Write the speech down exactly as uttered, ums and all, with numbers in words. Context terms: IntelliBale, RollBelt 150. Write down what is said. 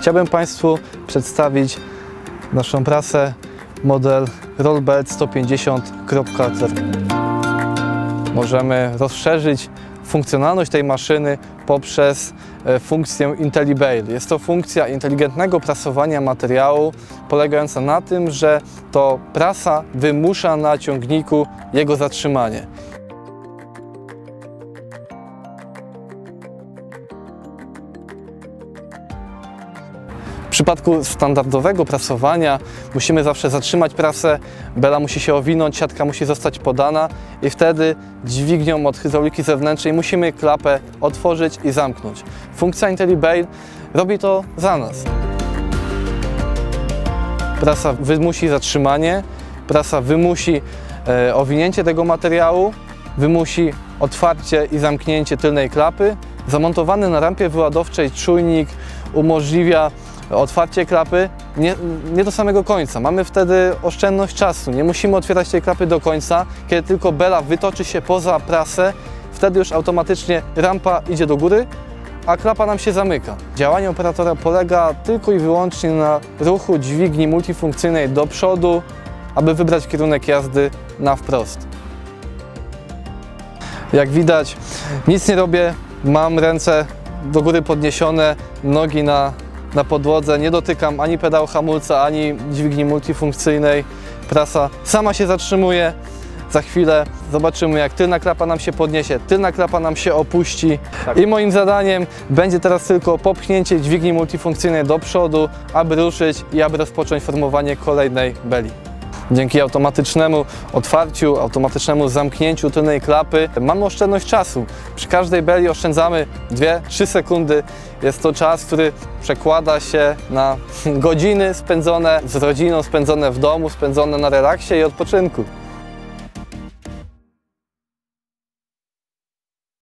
Chciałbym Państwu przedstawić naszą prasę, model RollBelt sto pięćdziesiąt kropka zero. Możemy rozszerzyć funkcjonalność tej maszyny poprzez funkcję IntelliBale. Jest to funkcja inteligentnego prasowania materiału, polegająca na tym, że to prasa wymusza na ciągniku jego zatrzymanie. W przypadku standardowego prasowania musimy zawsze zatrzymać prasę, bela musi się owinąć, siatka musi zostać podana i wtedy dźwignią od hydrauliki zewnętrznej musimy klapę otworzyć i zamknąć. Funkcja IntelliBale robi to za nas. Prasa wymusi zatrzymanie, prasa wymusi e, owinięcie tego materiału, wymusi otwarcie i zamknięcie tylnej klapy. Zamontowany na rampie wyładowczej czujnik umożliwia otwarcie klapy nie, nie do samego końca. Mamy wtedy oszczędność czasu. Nie musimy otwierać tej klapy do końca. Kiedy tylko bela wytoczy się poza prasę, wtedy już automatycznie rampa idzie do góry, a klapa nam się zamyka. Działanie operatora polega tylko i wyłącznie na ruchu dźwigni multifunkcyjnej do przodu, aby wybrać kierunek jazdy na wprost. Jak widać, nic nie robię. Mam ręce do góry podniesione, nogi na Na podłodze, nie dotykam ani pedału hamulca, ani dźwigni multifunkcyjnej. Prasa sama się zatrzymuje. Za chwilę zobaczymy, jak tylna klapa nam się podniesie, tylna klapa nam się opuści. Tak. I moim zadaniem będzie teraz tylko popchnięcie dźwigni multifunkcyjnej do przodu, aby ruszyć i aby rozpocząć formowanie kolejnej beli. Dzięki automatycznemu otwarciu, automatycznemu zamknięciu tylnej klapy mamy oszczędność czasu. Przy każdej beli oszczędzamy dwie trzy sekundy. Jest to czas, który przekłada się na godziny spędzone z rodziną, spędzone w domu, spędzone na relaksie i odpoczynku.